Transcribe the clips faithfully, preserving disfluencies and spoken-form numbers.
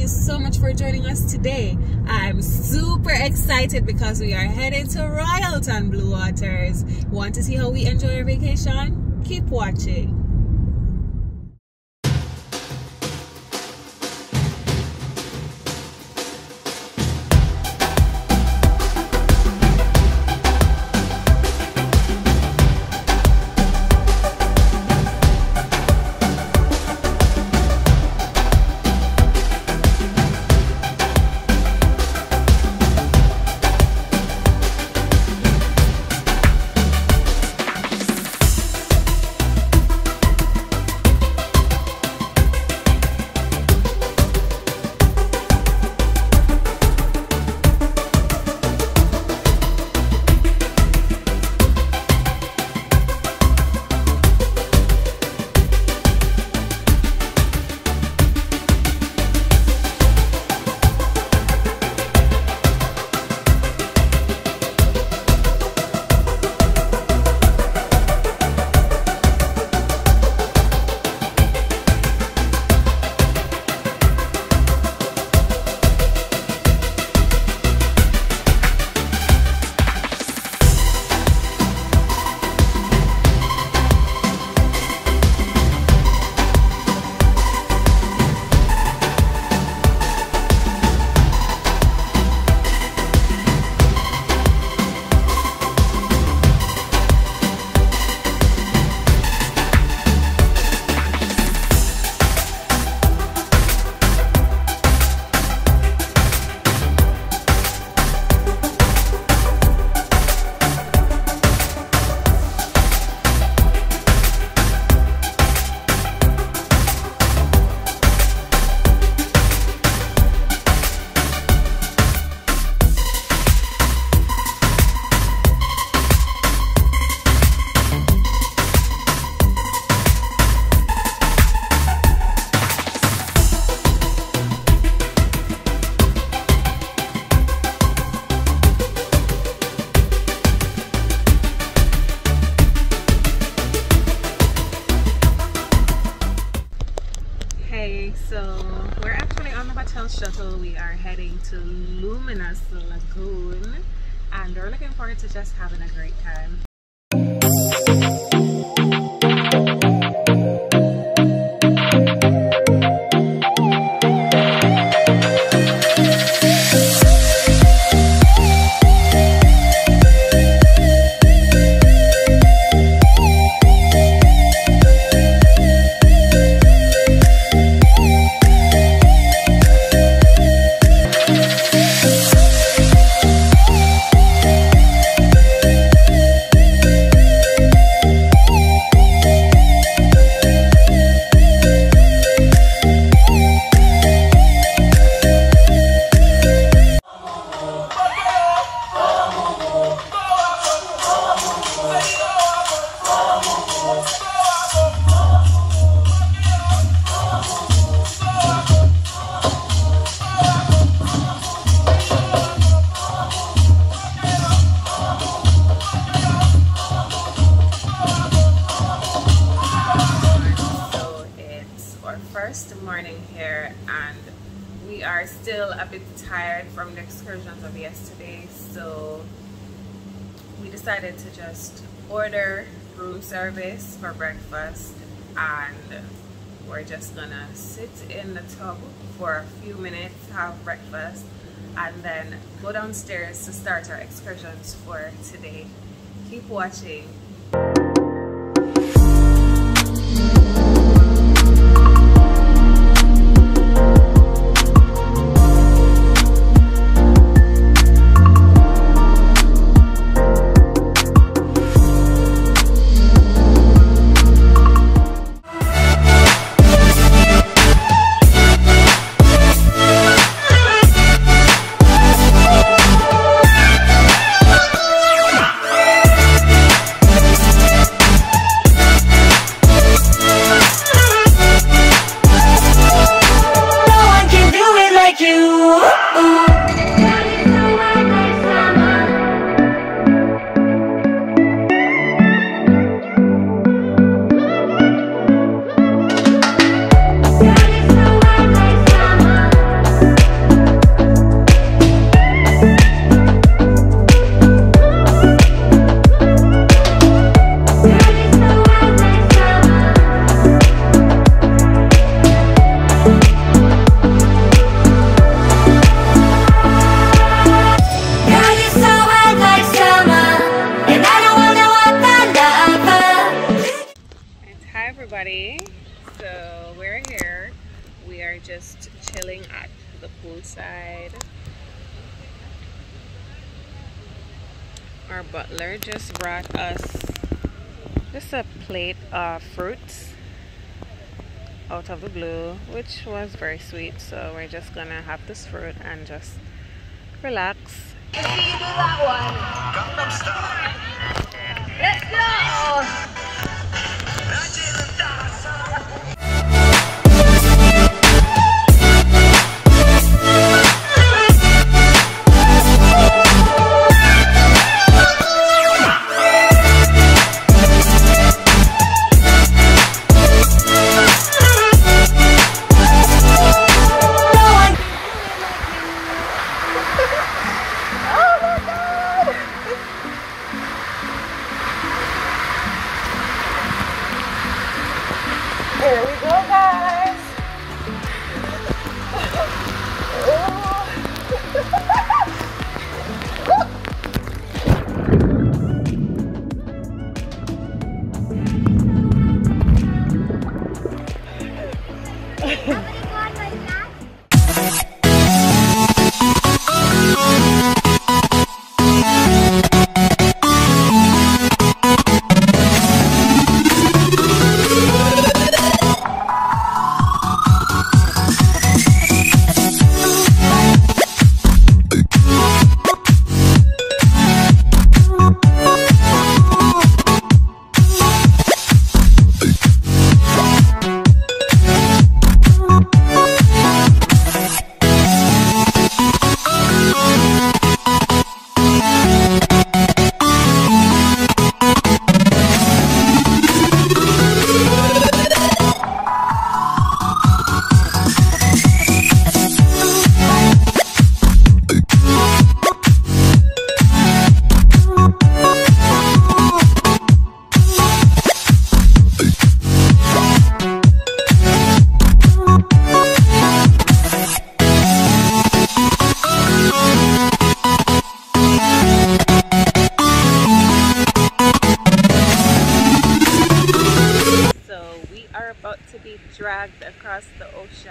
you so much for joining us today. I'm super excited because we are headed to Royalton Blue Waters. Want to see how we enjoy our vacation? Keep watching. Shuttle, we are heading to Luminous Lagoon and we're looking forward to just having a great time. A bit tired from the excursions of yesterday, so we decided to just order room service for breakfast, and we're just gonna sit in the tub for a few minutes, have breakfast, and then go downstairs to start our excursions for today. Keep watching. Our butler just brought us just a plate of fruits out of the blue, which was very sweet. So we're just gonna have this fruit and just relax. Let's see you do that one. Gangnam Style. Let's go. Dragged across the ocean.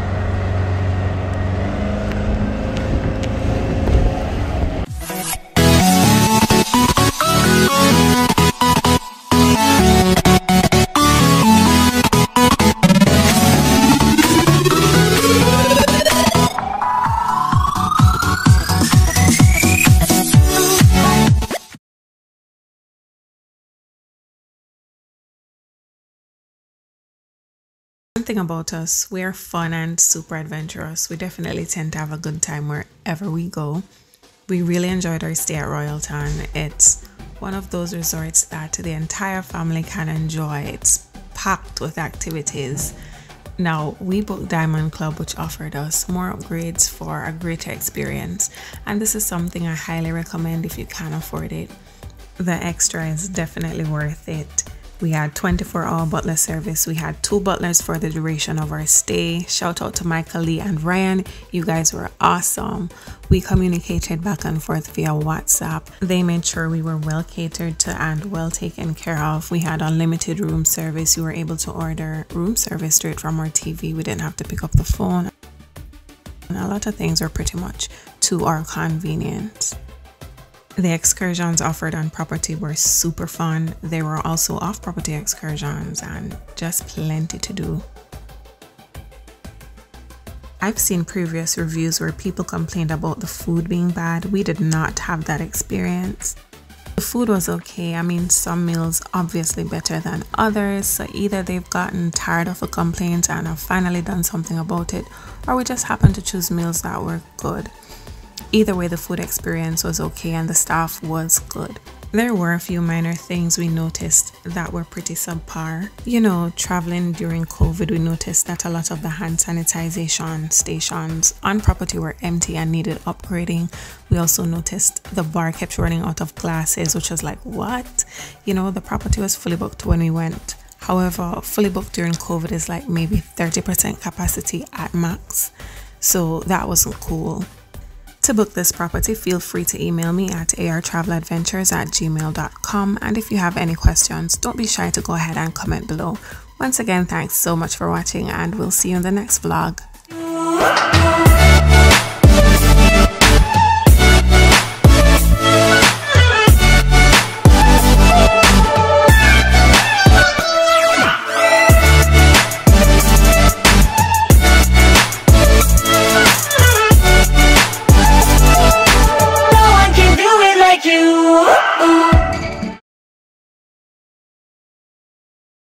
Thing about us, we are fun and super adventurous. We definitely tend to have a good time wherever we go. We really enjoyed our stay at Royalton. It's one of those resorts that the entire family can enjoy. It's packed with activities. Now, we booked Diamond Club, which offered us more upgrades for a greater experience, and this is something I highly recommend if you can afford it. The extra is definitely worth it. We had twenty-four hour butler service. We had two butlers for the duration of our stay. Shout out to Michael Lee and Ryan. You guys were awesome. We communicated back and forth via WhatsApp. They made sure we were well catered to and well taken care of. We had unlimited room service. We were able to order room service straight from our T V. We didn't have to pick up the phone. And a lot of things were pretty much to our convenience. The excursions offered on property were super fun. There were also off-property excursions and just plenty to do. I've seen previous reviews where people complained about the food being bad. We did not have that experience. The food was okay. I mean, some meals obviously better than others, so either they've gotten tired of a complaint and have finally done something about it, or we just happened to choose meals that were good. Either way, the food experience was okay and the staff was good. There were a few minor things we noticed that were pretty subpar. You know, traveling during COVID, we noticed that a lot of the hand sanitization stations on property were empty and needed upgrading. We also noticed the bar kept running out of glasses, which was like, what? You know, the property was fully booked when we went. However, fully booked during COVID is like maybe thirty percent capacity at max. So that wasn't cool. To book this property, feel free to email me at artraveladventures at gmail dot com, and if you have any questions, don't be shy to go ahead and comment below. Once again, thanks so much for watching, and we'll see you in the next vlog. You